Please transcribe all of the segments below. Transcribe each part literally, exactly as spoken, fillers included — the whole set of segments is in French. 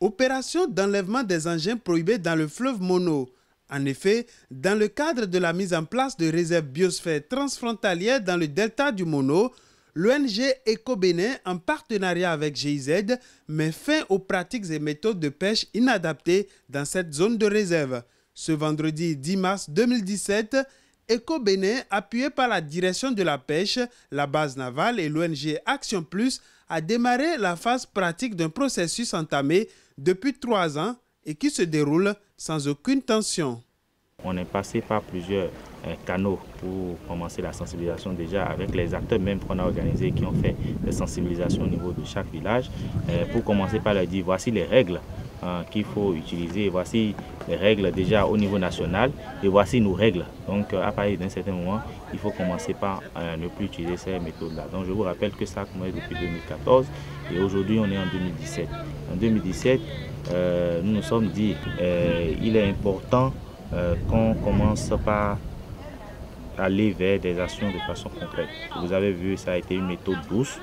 Opération d'enlèvement des engins prohibés dans le fleuve Mono. En effet, dans le cadre de la mise en place de réserves biosphères transfrontalières dans le delta du Mono, l'O N G Eco-Bénin, en partenariat avec G I Z, met fin aux pratiques et méthodes de pêche inadaptées dans cette zone de réserve. Ce vendredi dix mars deux mille dix-sept, Eco-Bénin, appuyé par la direction de la pêche, la base navale et l'O N G Action Plus, a démarré la phase pratique d'un processus entamé depuis trois ans et qui se déroule sans aucune tension. On est passé par plusieurs canaux pour commencer la sensibilisation déjà avec les acteurs même qu'on a organisés qui ont fait des sensibilisations au niveau de chaque village pour commencer par leur dire voici les règles qu'il faut utiliser, voici les règles déjà au niveau national et voici nos règles. Donc à partir d'un certain moment, il faut commencer par ne plus utiliser ces méthodes-là. Donc je vous rappelle que ça a commencé depuis deux mille quatorze et aujourd'hui on est en deux mille dix-sept. En deux mille dix-sept, euh, nous nous sommes dit euh, il est important euh, qu'on commence par aller vers des actions de façon concrète. Vous avez vu, ça a été une méthode douce.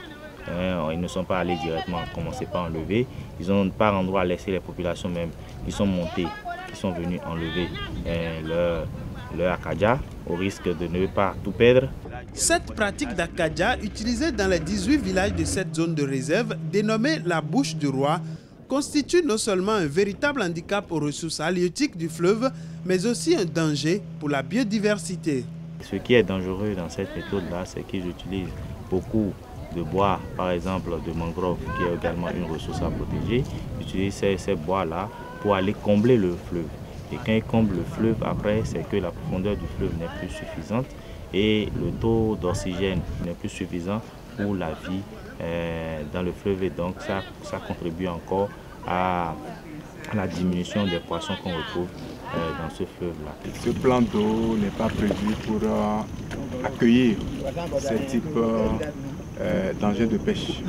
Ils ne sont pas allés directement, commencer par enlever. Ils n'ont pas endroit à laisser les populations même. Ils sont montés, ils sont venus enlever leur, leur Acadja au risque de ne pas tout perdre. Cette pratique d'Acadja, utilisée dans les dix-huit villages de cette zone de réserve, dénommée la Bouche du Roi, constitue non seulement un véritable handicap aux ressources halieutiques du fleuve, mais aussi un danger pour la biodiversité. Ce qui est dangereux dans cette méthode-là, c'est qu'ils utilisent beaucoup de bois, par exemple de mangrove, qui est également une ressource à protéger. Ils utilisent ces, ces bois-là pour aller combler le fleuve. Et quand ils comblent le fleuve, après, c'est que la profondeur du fleuve n'est plus suffisante et le taux d'oxygène n'est plus suffisant pour la vie euh, dans le fleuve. Et donc, ça, ça contribue encore à la diminution des poissons qu'on retrouve euh, dans ce fleuve-là. Ce plan d'eau n'est pas prévu pour euh, accueillir ce type euh, Euh, d'engins de pêche.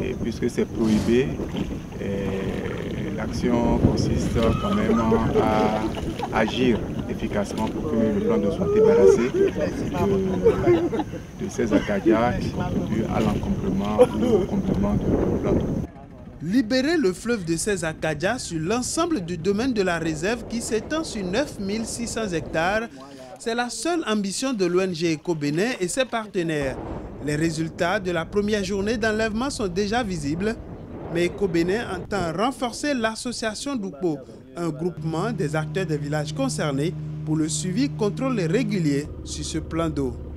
Et puisque c'est prohibé, l'action consiste quand même à agir efficacement pour que le plan d'eau soit débarrassé de, de ces Acadja qui contribuent à l'encombrement ou au complément du plan d'eau. Libérer le fleuve de ces Acadja sur l'ensemble du domaine de la réserve qui s'étend sur neuf mille six cents hectares, c'est la seule ambition de l'O N G Eco-Bénin et ses partenaires. Les résultats de la première journée d'enlèvement sont déjà visibles, mais Eco-Bénin entend renforcer l'association d'Oupo, un groupement des acteurs des villages concernés, pour le suivi, contrôle régulier sur ce plan d'eau.